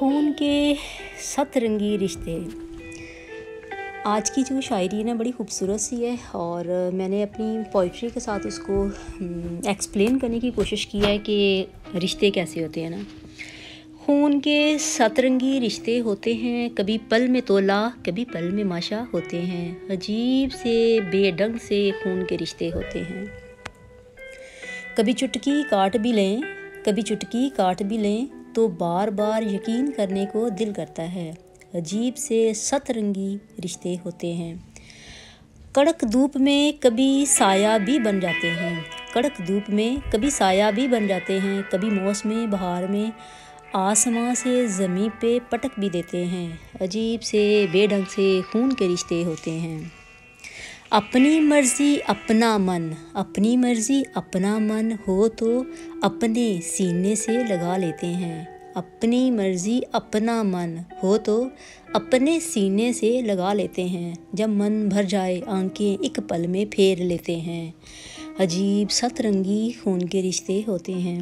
खून के सतरंगी रिश्ते। आज की जो शायरी है ना, बड़ी खूबसूरत सी है और मैंने अपनी पोइट्री के साथ उसको एक्सप्लेन करने की कोशिश की है कि रिश्ते कैसे होते हैं ना। खून के सतरंगी रिश्ते होते हैं, कभी पल में तोला कभी पल में माशा होते हैं। अजीब से बेढंग से खून के रिश्ते होते हैं, कभी चुटकी काट भी लें तो बार बार यकीन करने को दिल करता है। अजीब से सतरंगी रिश्ते होते हैं, कड़क धूप में कभी साया भी बन जाते हैं। कभी मौसमी बहार में आसमां से ज़मीं पे पटक भी देते हैं। अजीब से बेढंग से खून के रिश्ते होते हैं। अपनी मर्ज़ी अपना मन, हो तो अपने सीने से लगा लेते हैं। जब मन भर जाए आंखें एक पल में फेर लेते हैं। अजीब सतरंगी खून के रिश्ते होते हैं।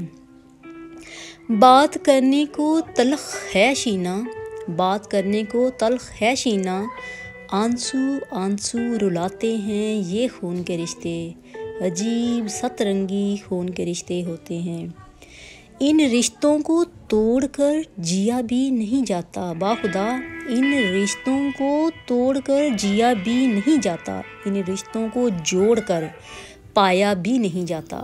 बात करने को तलख है शीना, आंसू रुलाते हैं ये खून के रिश्ते। अजीब सतरंगी खून के रिश्ते होते हैं। इन रिश्तों को तोड़कर जिया भी नहीं जाता बाखुदा, इन रिश्तों को जोड़कर पाया भी नहीं जाता।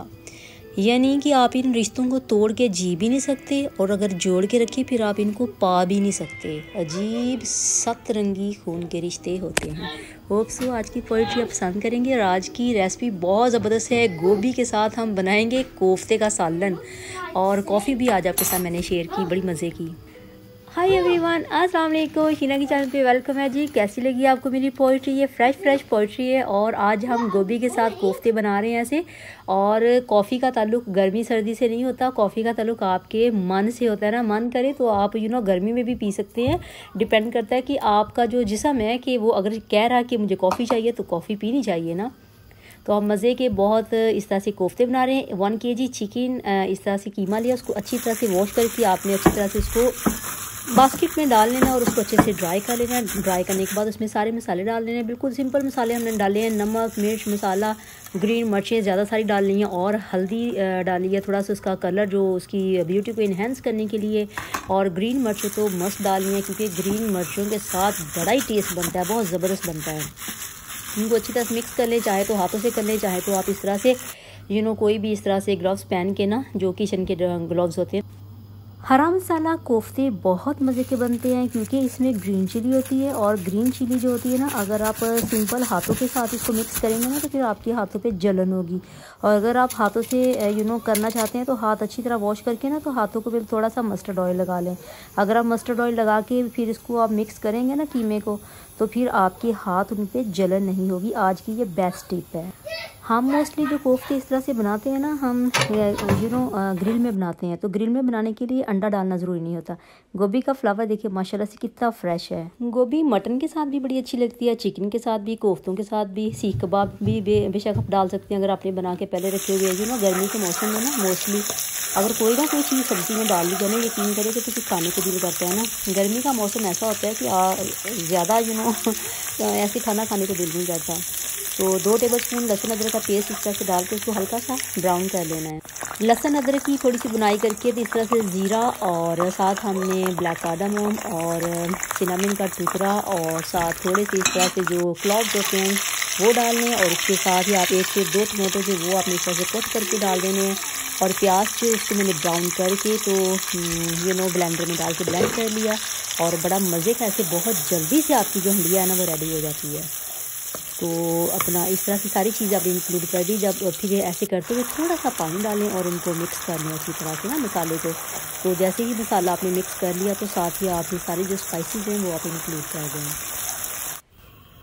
यानी कि आप इन रिश्तों को तोड़ के जी भी नहीं सकते और अगर जोड़ के रखें फिर आप इनको पा भी नहीं सकते। अजीब सतरंगी खून के रिश्ते होते हैं। होप सो आज की पोइट्री आप पसंद करेंगे और आज की रेसिपी बहुत ज़बरदस्त है। गोभी के साथ हम बनाएंगे कोफ्ते का सालन और कॉफ़ी भी आज आपके साथ मैंने शेयर की, बड़ी मज़े की। हाय एवरीवन, अस्सलाम वालेकुम, शीना की चैनल पे वेलकम है जी। कैसी लगी आपको मेरी पोइट्री? ये फ्रेश पोइट्री है और आज हम गोभी के साथ कोफ्ते बना रहे हैं ऐसे। और कॉफ़ी का ताल्लुक गर्मी सर्दी से नहीं होता, कॉफ़ी का ताल्लुक आपके मन से होता है ना। मन करे तो आप गर्मी में भी पी सकते हैं, डिपेंड करता है कि आपका जो जिस्म है कि वो अगर कह रहा है कि मुझे कॉफ़ी चाहिए तो कॉफ़ी पीनी चाहिए ना। तो हम मज़े के बहुत इस तरह से कोफ्ते बना रहे हैं। 1 kg चिकन इस तरह से कीमा लिया, उसको अच्छी तरह से वॉश करके आपने अच्छी तरह से उसको बास्केट में डाल लेना और उसको अच्छे से ड्राई कर लेना। ड्राई करने के बाद उसमें सारे मसाले डाल लेने, बिल्कुल सिंपल मसाले हमने डाले हैं, नमक मिर्च मसाला ग्रीन मिर्चें ज़्यादा सारी डाल ली हैं और हल्दी डाली है थोड़ा सा उसका कलर जो उसकी ब्यूटी को इन्हेंस करने के लिए। और ग्रीन मिर्चें तो मस्त डालनी है क्योंकि ग्रीन मिर्चों के साथ बड़ा ही टेस्ट बनता है, बहुत ज़बरदस्त बनता है। उनको अच्छी तरह मिक्स कर लें, चाहे तो हाथों से कर लें, चाहे तो आप इस तरह से कोई भी इस तरह से ग्लव्स पहन के ना, जो किचन के ग्लव्स होते हैं। हरा मसाला कोफ्ते बहुत मज़े के बनते हैं क्योंकि इसमें ग्रीन चिली होती है और ग्रीन चिली जो होती है ना, अगर आप सिंपल हाथों के साथ इसको मिक्स करेंगे ना तो फिर आपके हाथों पे जलन होगी। और अगर आप हाथों से करना चाहते हैं तो हाथ अच्छी तरह वॉश करके ना, तो हाथों को फिर थोड़ा सा मस्टर्ड ऑयल लगा लें। अगर आप मस्टर्ड ऑयल लगा के फिर इसको आप मिक्स करेंगे ना कीमे को, तो फिर आपके हाथ उन पर जलन नहीं होगी। आज की ये बेस्ट टिप है। हम मोस्टली जो कोफ्ते इस तरह से बनाते हैं ना, हम ग्रिल में बनाते हैं, तो ग्रिल में बनाने के लिए अंडा डालना ज़रूरी नहीं होता। गोभी का फ्लावर देखिए माशाल्लाह से कितना फ्रेश है। गोभी मटन के साथ भी बड़ी अच्छी लगती है, चिकन के साथ भी, कोफ्तों के साथ भी, सीख कबाब भी बेशक आप डाल सकते हैं अगर आपने बना के पहले रखे हुए। गर्मी के मौसम में ना मोस्टली अगर कोई ना कोई चीज़ सब्ज़ी में डाल दी जाए ना, यकीन करें तो किसी खाने को दिल करता है ना। गर्मी का मौसम ऐसा होता है कि ज़्यादा ऐसे खाना खाने को दिल नहीं करता। तो 2 टेबलस्पून लहसुन अदरक का पेस्ट इस तरह से डाल के उसको हल्का सा ब्राउन कर लेना है। लहसुन अदरक की थोड़ी सी बुनाई करके तो इस तरह से ज़ीरा और साथ हमने ब्लैक कार्डमम और सिनेमन का टुकड़ा और साथ थोड़े से इस तरह से जो क्लॉव्स होते हैं वो डाल लें। और उसके साथ ही आप 1 से 2 टमाटर जो वो आपने इस तरह से कट करके डाल देने हैं। और प्याज जो उसको मैंने ब्राउन करके तो ब्लेंडर में डाल के ब्लेंड कर लिया और बड़ा मज़े का ऐसे बहुत जल्दी से आपकी जो हंडिया है ना वो रेडी हो जाती है। तो अपना इस तरह से सारी चीज़ें आप इंक्लूड कर दी। जब फिर ऐसे करते हुए थोड़ा सा पानी डालें और उनको मिक्स कर लें अच्छी तरह से ना मसाले को। तो जैसे ही मसाला आपने मिक्स कर लिया तो साथ ही आप ये सारी जो स्पाइसेस हैं वो आप इंक्लूड कर दें।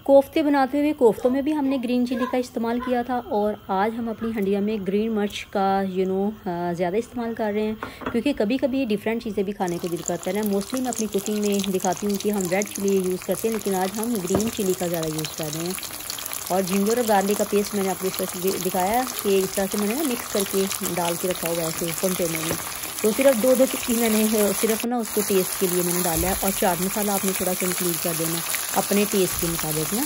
कोफ्ते बनाते हुए कोफ्तों में भी हमने ग्रीन चिली का इस्तेमाल किया था और आज हम अपनी हंडिया में ग्रीन मिर्च का ज़्यादा इस्तेमाल कर रहे हैं क्योंकि कभी कभी डिफरेंट चीज़ें भी खाने को दिल करता है ना। मोस्टली मैं अपनी कुकिंग में दिखाती हूँ कि हम रेड चिली यूज़ करते हैं, लेकिन आज हम ग्रीन चिली का ज़्यादा यूज़ कर रहे हैं। और जिंजर और गार्लिक का पेस्ट मैंने आपको इस तरह से दिखाया कि इस तरह से मैंने ना मिक्स करके डाल के रखा हुआ ऐसे कंटेनर में। तो सिर्फ दो दो चुटकी मैंने सिर्फ ना उसको टेस्ट के लिए मैंने डाला है। और चाट मसाला आपने थोड़ा सा इंक्लूड कर देना अपने टेस्ट के मुताबिक ना,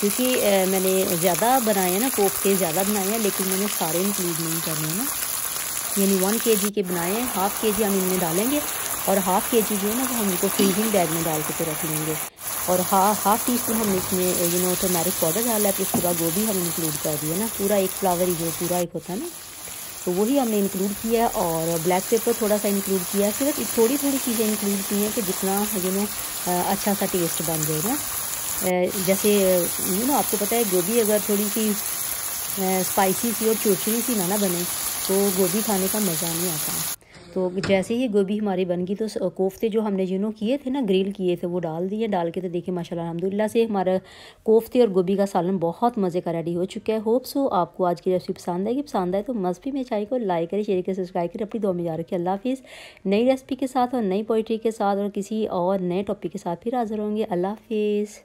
क्योंकि मैंने ज़्यादा बनाए हैं ना, कोफ्ते ज़्यादा बनाए हैं लेकिन मैंने सारे इंक्लूड नहीं करने हैं ना, यानी 1 kg के बनाए हैं। हाफ़ kg हम इनमें डालेंगे और हाफ़ kg जो है ना वो हम इनको फ्रीजिंग बैग में डाल के रख लेंगे। और ½ टी स्पून हम इसमें यू नो टर्मरिक पाउडर डाला है। उसके बाद गोभी हमने इंक्लूड कर दिया ना, पूरा एक फ्लावर ही जो पूरा एक होता है ना तो वही हमने इंक्लूड किया। और ब्लैक पेपर थोड़ा सा इंक्लूड किया, सिर्फ थोड़ी थोड़ी चीज़ें इंक्लूड की हैं कि जितना यू नो अच्छा सा टेस्ट बन जाए ना। जैसे यू नो आपको पता है गोभी अगर थोड़ी सी स्पाइसी सी और चुरचुरी सी ना बने तो गोभी खाने का मज़ा नहीं आता। तो जैसे ही गोभी हमारी बन गई तो कोफ्ते जो हमने यू नो किए थे ना, ग्रिल किए थे, वो डाल दिए। डाल के तो देखिए माशाल्लाह अल्हम्दुलिल्लाह से हमारा कोफ्ते और गोभी का सालन बहुत मज़े का रेडी हो चुका है। होप सो आपको आज की रेसिपी पसंद आएगी। पसंद आए तो मस्त भी मेरे चैनल को लाइक करें, शेयर करें, सब्सक्राइब करें। अपनी दुआ में याद रखिए। अल्लाह हाफिज़। नई रेसिपी के साथ और नई पोइट्री के साथ और किसी और नए टॉपिक के साथ फिर हाजिर होंगे। अल्लाह हाफिज़।